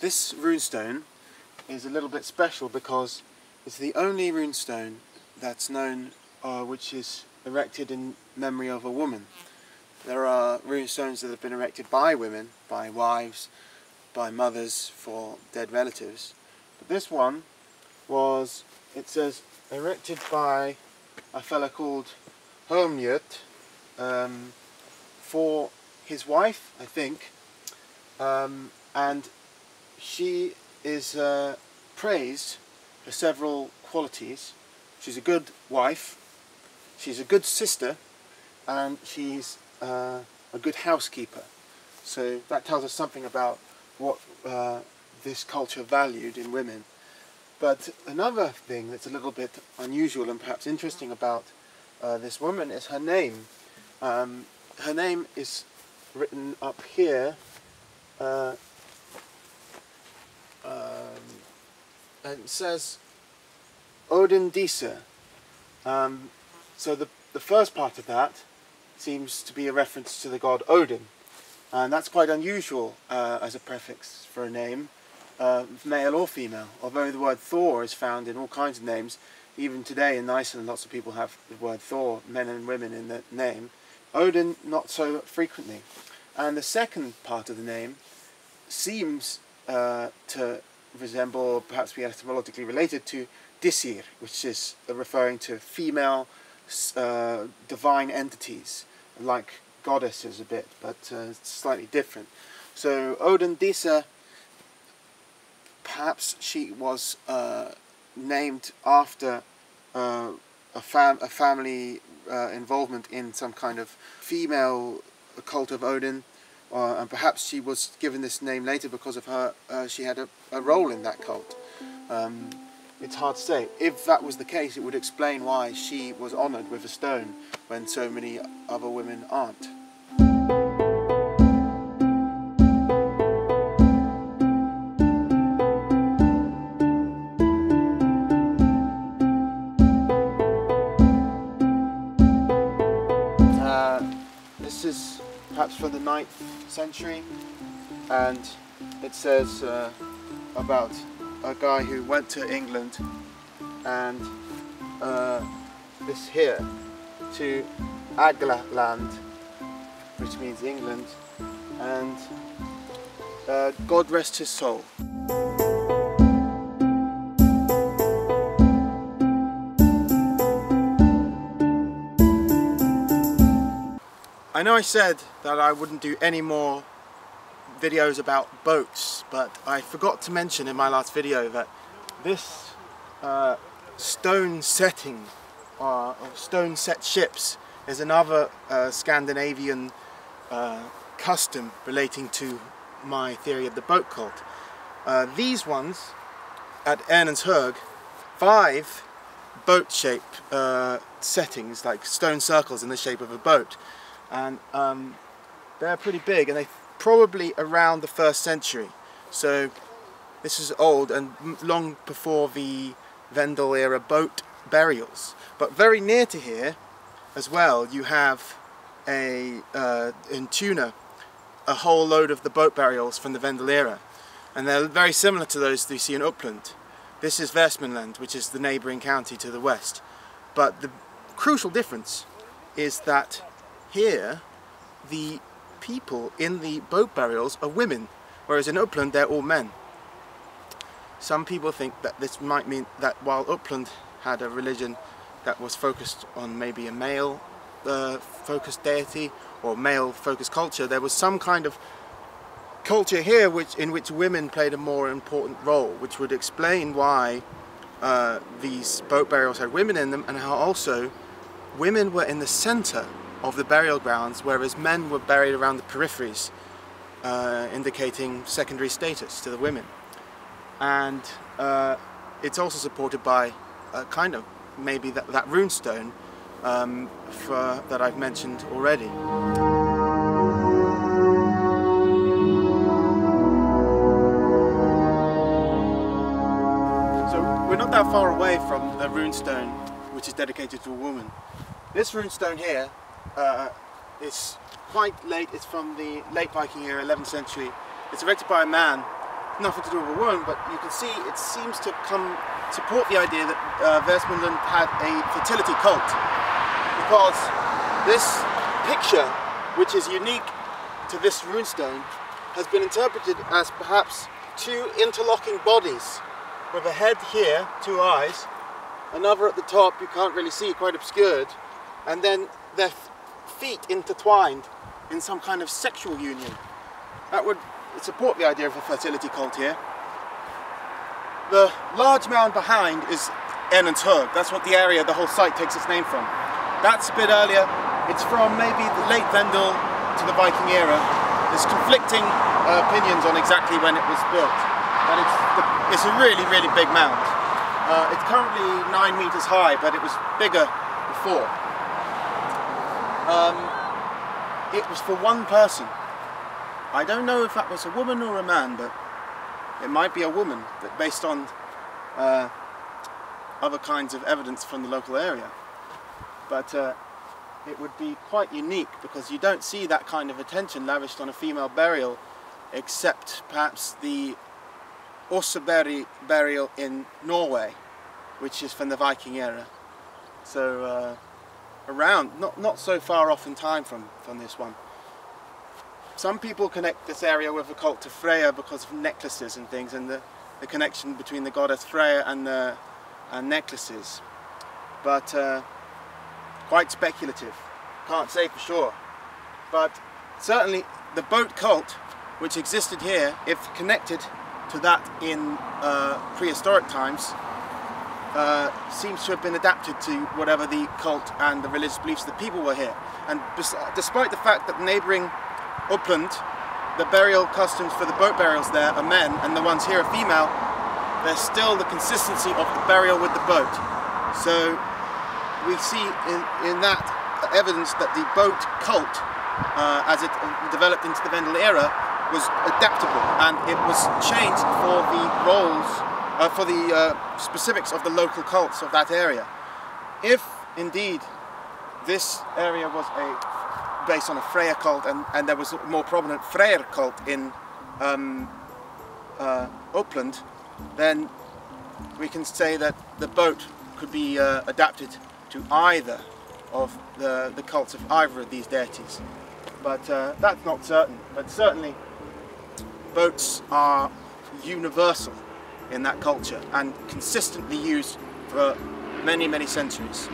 This runestone is a little bit special because it's the only runestone that's known which is erected in memory of a woman. There are runestones that have been erected by women, by wives, by mothers for dead relatives. But this one was, it says, erected by a fellow called Holmjöt for his wife, I think, and she is praised for several qualities. She's a good wife, she's a good sister, and she's a good housekeeper. So that tells us something about what this culture valued in women. But another thing that's a little bit unusual and perhaps interesting about this woman is her name. Her name is written up here, and it says Odin disa. So the first part of that seems to be a reference to the god Odin, and that's quite unusual as a prefix for a name, male or female, although the word Thor is found in all kinds of names. Even today in Iceland, lots of people have the word Thor, men and women, in the name. Odin, not so frequently. And the second part of the name seems to resemble, or perhaps be etymologically related to, Disir, which is referring to female divine entities, like goddesses a bit, but slightly different. So Odin disa, perhaps she was named after a family involvement in some kind of female cult of Odin, and perhaps she was given this name later because of her. She had a role in that cult. It's hard to say. If that was the case, it would explain why she was honoured with a stone when so many other women aren't. This is perhaps from the 9th century, and it says about a guy who went to England and this here, to Agla Land, which means England, and God rest his soul. I know I said that I wouldn't do any more videos about boats, but I forgot to mention in my last video that this stone setting, or stone set ships, is another Scandinavian custom relating to my theory of the boat cult. These ones at Anundshög, 5 boat shape settings, like stone circles in the shape of a boat, and they're pretty big, and they probably around the 1st century. So this is old and long before the Vendel era boat burials. But very near to here as well, you have a in Tuna a whole load of the boat burials from the Vendel era, and they're very similar to those that you see in Uppland. This is Västmanland, which is the neighbouring county to the west. But the crucial difference is that here the people in the boat burials are women, whereas in Uppland they're all men. Some people think that this might mean that while Uppland had a religion that was focused on maybe a male focused deity or male focused culture, there was some kind of culture here in which women played a more important role, which would explain why these boat burials had women in them, and how also women were in the centre of the burial grounds, whereas men were buried around the peripheries, indicating secondary status to the women. And it's also supported by a kind of, maybe that runestone that I've mentioned already. So we're not that far away from the runestone which is dedicated to a woman. This runestone here, it's quite late, it's from the late Viking era, 11th century. It's erected by a man nothing to do with Rome, but you can see it seems to come support the idea that Västmanland had a fertility cult, because this picture, which is unique to this runestone, has been interpreted as perhaps two interlocking bodies with a head here, two eyes, another at the top you can't really see, quite obscured, and then their feet intertwined in some kind of sexual union. That would support the idea of a fertility cult here. The large mound behind is Anundshög. That's what the area, the whole site takes its name from. That's a bit earlier. It's from maybe the late Vendel to the Viking era. There's conflicting opinions on exactly when it was built. But it's a really, really big mound. It's currently 9 meters high, but it was bigger before. It was for one person. I don't know if that was a woman or a man, but it might be a woman, but based on other kinds of evidence from the local area. But it would be quite unique, because you don't see that kind of attention lavished on a female burial, except perhaps the Oseberg burial in Norway, which is from the Viking era. So around, not so far off in time from this one. Some people connect this area with the cult of Freya because of necklaces and things, and the connection between the goddess Freya and the necklaces. But quite speculative, can't say for sure. But certainly the boat cult, which existed here, if connected to that in prehistoric times, seems to have been adapted to whatever the cult and the religious beliefs of the people were here. And despite the fact that neighbouring Uppland, the burial customs for the boat burials there are men and the ones here are female, there's still the consistency of the burial with the boat. So we see in that evidence that the boat cult, as it developed into the Vendel era, was adaptable, and it was changed for the roles, for the specifics of the local cults of that area. If indeed this area was a based on a Freyr cult, and there was a more prominent Freyr cult in Uppland, then we can say that the boat could be adapted to either of the cults of either of these deities. But that's not certain, but certainly boats are universal in that culture and consistently used for many, many centuries.